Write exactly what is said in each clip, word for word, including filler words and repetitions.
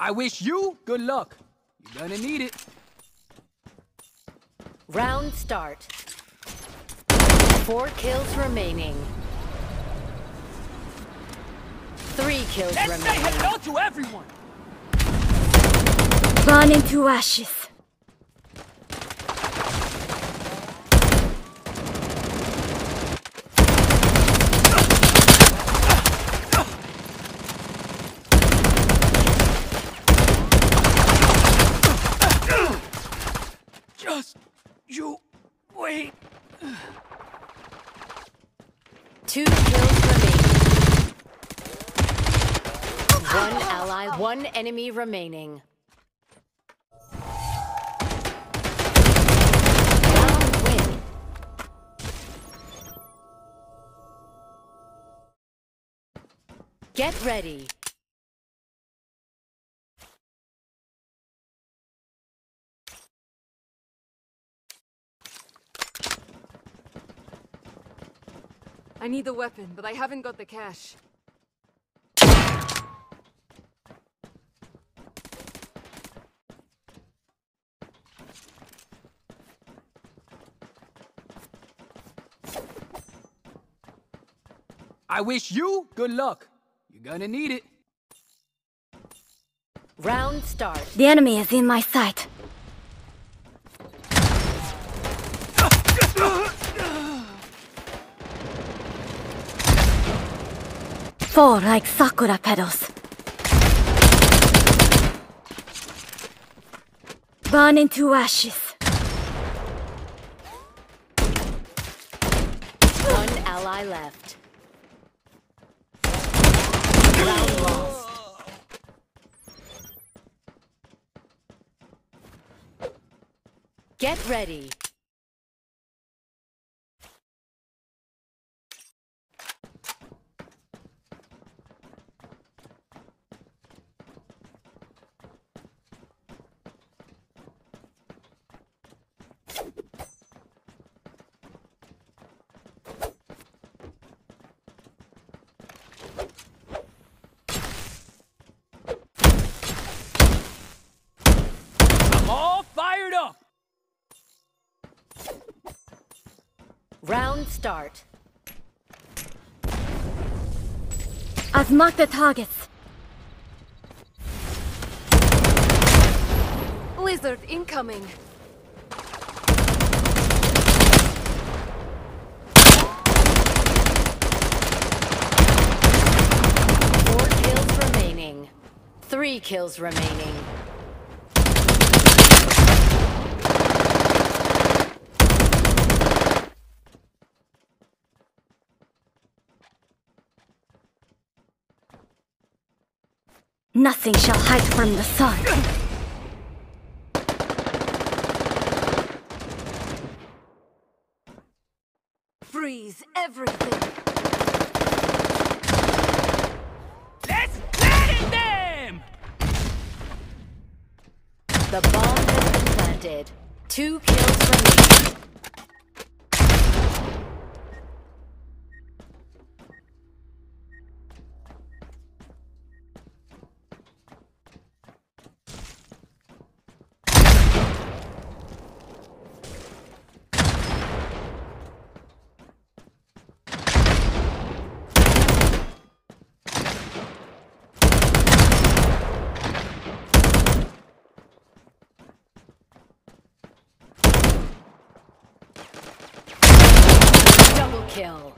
I wish you good luck. You're gonna need it. Round start. Four kills remaining. Three kills Let's remaining. Let's say hello to everyone! Burn into ashes. Just you wait. Two kills remaining. One ally, one enemy remaining. Get ready. I need the weapon, but I haven't got the cash. I wish you good luck. You're gonna need it. Round start. The enemy is in my sight. Fall like sakura petals. Burn into ashes. One ally left. Get ready. Round start. I've marked the targets. Blizzard incoming. Four kills remaining. Three kills remaining. Nothing shall hide from the sun. Freeze everything. Let's plant them! The bomb has been planted. Two kills remaining. Kill.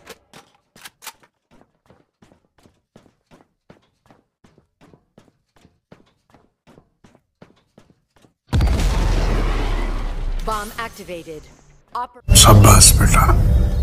Bomb activated. Oper- Shabash, beta.